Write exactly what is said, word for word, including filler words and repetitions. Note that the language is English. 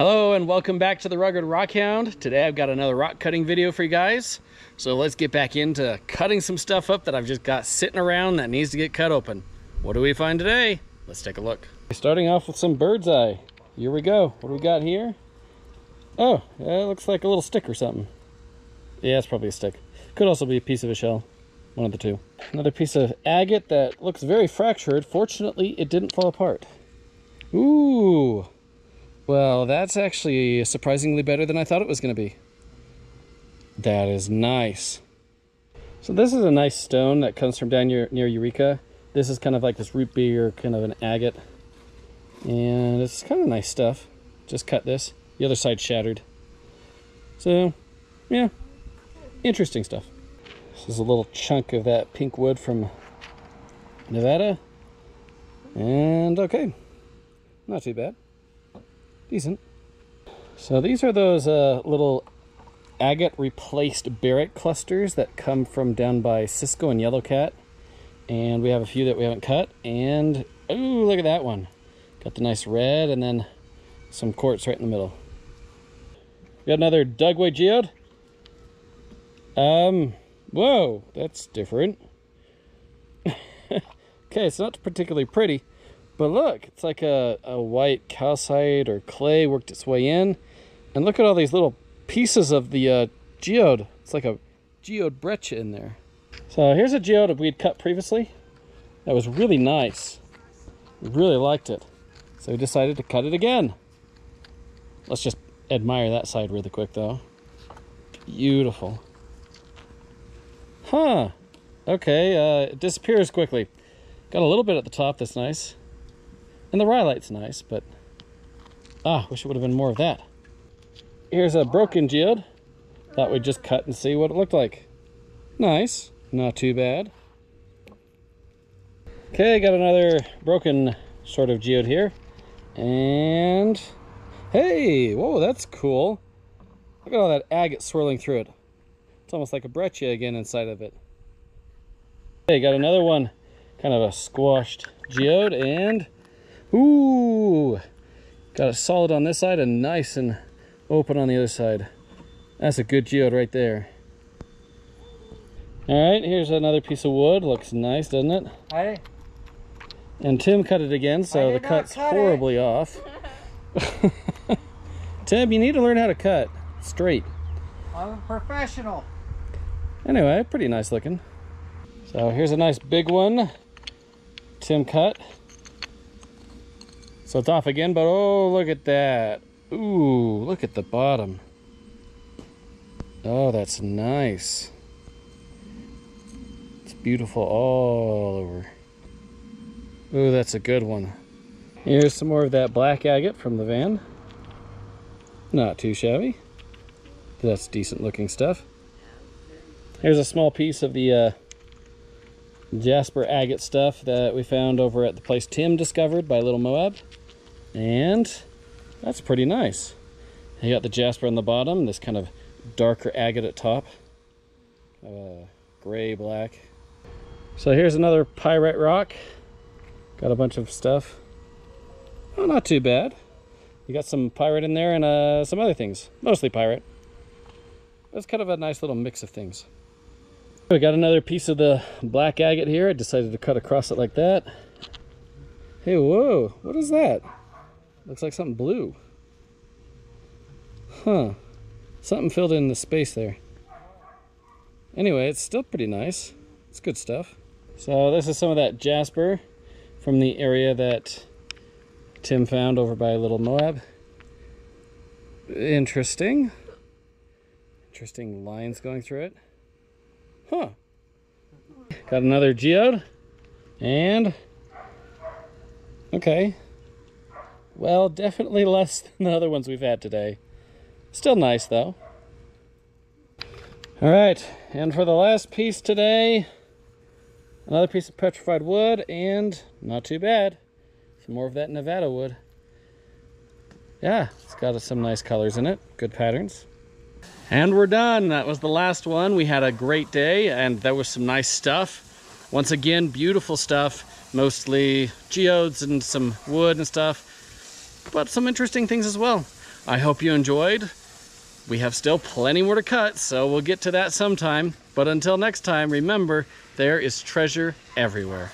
Hello and welcome back to the Rugged Rockhound. Today I've got another rock cutting video for you guys. So let's get back into cutting some stuff up that I've just got sitting around that needs to get cut open. What do we find today? Let's take a look. Starting off with some bird's eye. Here we go. What do we got here? Oh, yeah, it looks like a little stick or something. Yeah, it's probably a stick. Could also be a piece of a shell. One of the two. Another piece of agate that looks very fractured. Fortunately, it didn't fall apart. Ooh. Well, that's actually surprisingly better than I thought it was going to be. That is nice. So this is a nice stone that comes from down near, near Eureka. This is kind of like this root beer, kind of an agate. And it's kind of nice stuff. Just cut this. The other side shattered. So, yeah. Interesting stuff. This is a little chunk of that pink wood from Nevada. And okay. Not too bad. Decent. So these are those uh, little agate replaced barite clusters that come from down by Cisco and Yellowcat. And we have a few that we haven't cut. And, oh, look at that one. Got the nice red and then some quartz right in the middle. We got another Dugway geode. Um, whoa, that's different. Okay, it's not particularly pretty. But look, it's like a, a white calcite or clay worked its way in. And look at all these little pieces of the uh, geode. It's like a geode breccia in there. So here's a geode we'd cut previously. That was really nice. We really liked it. So we decided to cut it again. Let's just admire that side really quick though. Beautiful. Huh. Okay, uh, it disappears quickly. Got a little bit at the top that's nice. And the rhyolite's nice, but ah, wish it would have been more of that. Here's a broken geode. Thought we'd just cut and see what it looked like. Nice, not too bad. Okay, got another broken sort of geode here. And hey, whoa, that's cool. Look at all that agate swirling through it. It's almost like a breccia again inside of it. Okay, got another one, kind of a squashed geode, and ooh, got it solid on this side and nice and open on the other side. That's a good geode right there. All right, here's another piece of wood. Looks nice, doesn't it? Hi. And Tim cut it again, so the cut's cut horribly it. off. Tim, you need to learn how to cut straight. I'm a professional. Anyway, pretty nice looking. So here's a nice big one. Tim cut. So it's off again, but oh, look at that. Ooh, look at the bottom. Oh, that's nice. It's beautiful all over. Ooh, that's a good one. Here's some more of that black agate from the van. Not too shabby. That's decent looking stuff. Here's a small piece of the uh, jasper agate stuff that we found over at the place Tim discovered by Little Moab. And that's pretty nice. You got the jasper on the bottom, this kind of darker agate at top, uh, gray black. So here's another pyrite rock. Got a bunch of stuff. Oh, not too bad. You got some pyrite in there and uh, some other things, mostly pyrite. That's kind of a nice little mix of things. We got another piece of the black agate here. I decided to cut across it like that. Hey, whoa, what is that? Looks like something blue. Huh. Something filled in the space there. Anyway, it's still pretty nice. It's good stuff. So this is some of that jasper from the area that Tim found over by Little Moab. Interesting. Interesting lines going through it. Huh. Got another geode. And okay. Well, definitely less than the other ones we've had today. Still nice, though. All right, and for the last piece today, another piece of petrified wood, and not too bad. Some more of that Nevada wood. Yeah, it's got some nice colors in it, good patterns. And we're done. That was the last one. We had a great day, and there was some nice stuff. Once again, beautiful stuff, mostly geodes and some wood and stuff. But some interesting things as well. I hope you enjoyed. We have still plenty more to cut, so we'll get to that sometime. But until next time, remember, there is treasure everywhere.